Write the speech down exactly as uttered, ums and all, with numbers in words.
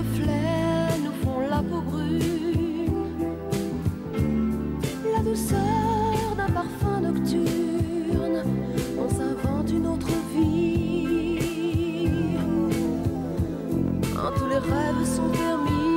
reflets nous font la peau brune, la douceur d'un parfum nocturne, on s'invente une autre vie, quand tous les rêves sont permis.